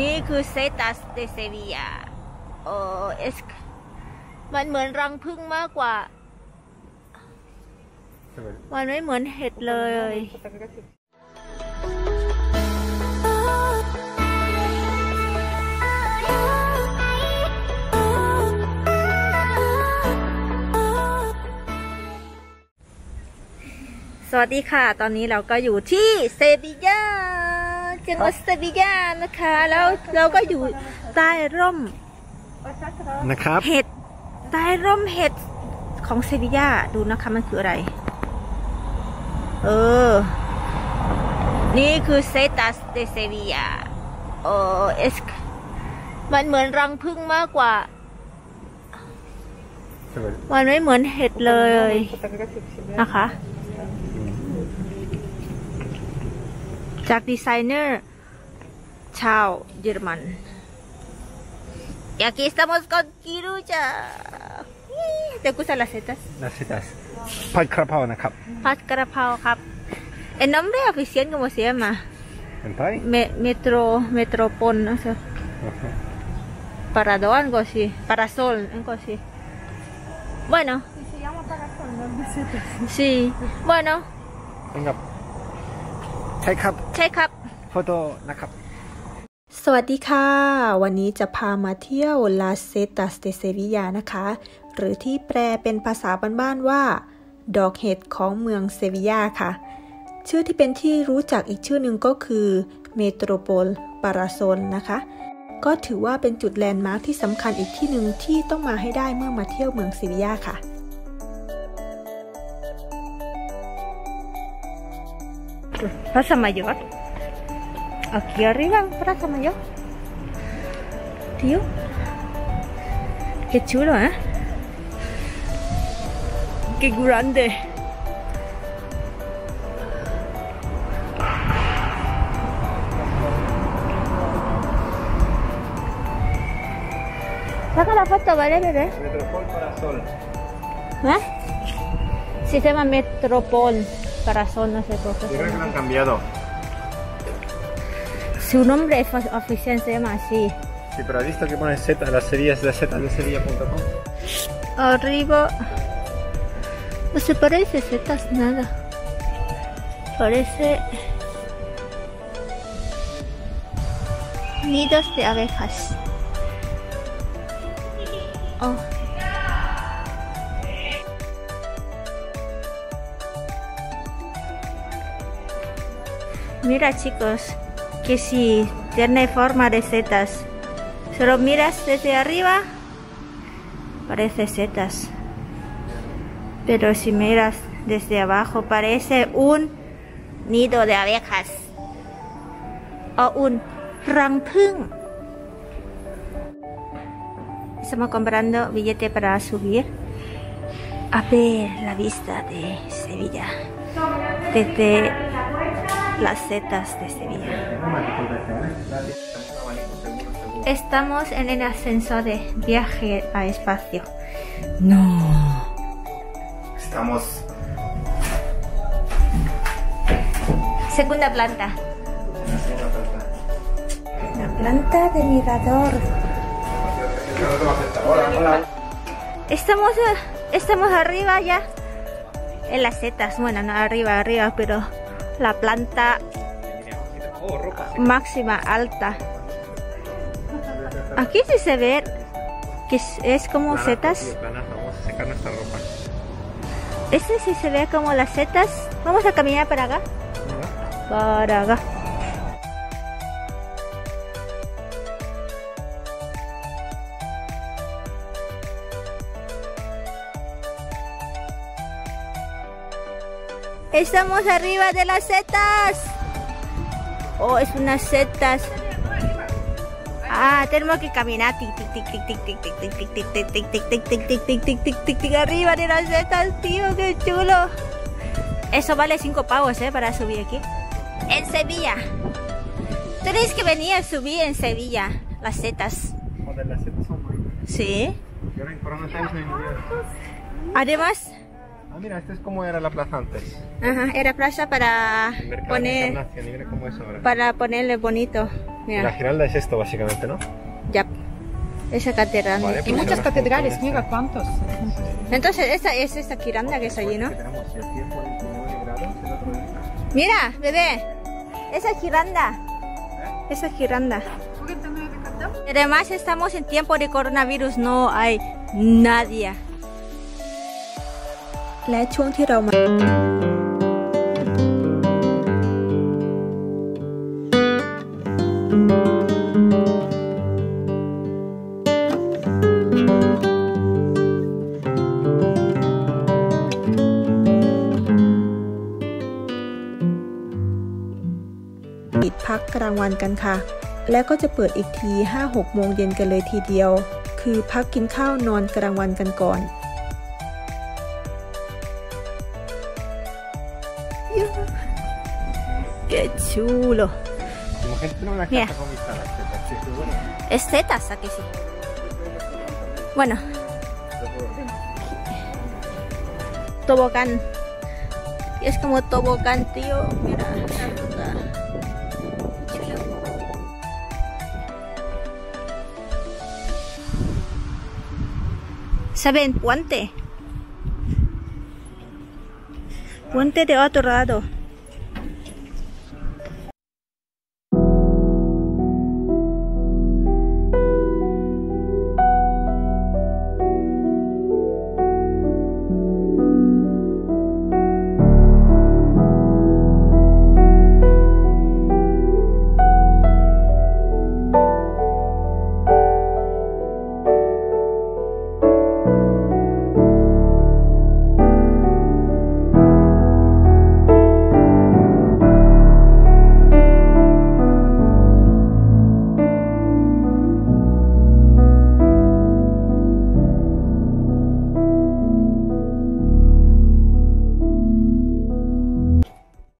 นี่คือเซตัสเดเซวิยามันเหมือนรังผึ้งมากกว่ามันไม่เหมือนเห็ดเลยสวัสดีค่ะตอนนี้เราก็อยู่ที่เซบียาจังหวัดเซบียานะคะแล้วเราก็อยู่ใต้ร่มนะครับเห็ดใต้ร่มเห็ดของเซบียาดูนะคะมันคืออะไรนี่คือเซตัสเดเซบียามันเหมือนรังผึ้งมากกว่ามันไม่เหมือนเห็ดเลยนะคะจากดีไซเนอร์ชาวเยอรมันaquí estamos con Kiruya te gustan las setasผัดกระเพรานะครับผัดกระเพราครับ el nombre oficial como se llama Metropol Parasol algo así Parasol algo así bueno se llama Parasol las setas sí buenoใช่ครับใช่ครับโฟโต้นะครับสวัสดีค่ะวันนี้จะพามาเที่ยว Las Setas de Sevilla นะคะหรือที่แปลเป็นภาษาบ้านๆว่าดอกเห็ดของเมืองเซวิยาค่ะชื่อที่เป็นที่รู้จักอีกชื่อหนึ่งก็คือ Metropol Parasol นะคะก็ถือว่าเป็นจุดแลนด์มาร์คที่สำคัญอีกที่หนึ่งที่ต้องมาให้ได้เมื่อมาเที่ยวเมืองเซวิยาค่ะPlaza Mayor. Aquí arriba, Plaza Mayor. Tío. Qué chulo, ¿eh? Qué grande. Saca la foto, ¿vale, bebé? Metropol Parasol. ¿Eh? Se llama Metropol.Parasol, no sé por qué. Yo creo que lo han cambiado. Su nombre oficial se llama así. Sí, pero has visto que pone Z, las series de Z de Sevilla.com. Arriba. No se parece Zetas nada. Parece. Nidos de abejas. Oh.Mira chicos, que sí, tiene forma de setas. Solo miras desde arriba, parece setas. Pero si miras desde abajo, parece un nido de abejas. O un rangpung. Estamos comprando billete para subir. A ver la vista de Sevilla. Desde...Las Setas de Sevilla. Estamos en el ascenso de viaje a espacio. No. Estamos. Segunda planta. La planta de mirador. Estamos arriba ya. En las setas. Bueno, no arriba, pero.La planta máxima alta. Aquí sí se ve que es como setas. Vamos a secar nuestra ropa. Este sí se ve como las setas. Vamos a caminar para acá. Para acá. Estamos arriba de las setas. Oh, es unas setas. Ah, tenemos que caminar. Tic, tic, tic, tic, tic, tic, tic, tic, tic, tic, tic, tic, tic, tic, tic, tic, tic, tic, arriba de las setas, tío, qué chulo. Eso vale 5 pavos, para subir aquí. En Sevilla. Tenéis que venir a subir en Sevilla las setas. Joder, las setas son bonitas. Sí. Además.Ah, mira, este es como era la plaza antes. Ajá, era plaza para poner... Para ponerle bonito. Mira. La Giralda es esto, básicamente, ¿no? Ya. Esa catedral. Vale, pues y muchas catedrales, mira cuántos. Entonces, esta es esta Giralda que es allí, ¿no? Mira, bebé. Esa Giralda. Esa Giralda. Además, estamos en tiempo de coronavirus, no hay nadie. La chuông thi đầu mà.กลางวันกันค่ะและก็จะเปิดอีกที 5-6 โมงเย็นกันเลยทีเดียวคือพักกินข้าวนอนกลางวันกันก่อนเก๋ชูโลเนี่ย es setas aquí sí bueno tobogán es como tobogán tío mira ¿saben? Puente. Puente de otro lado.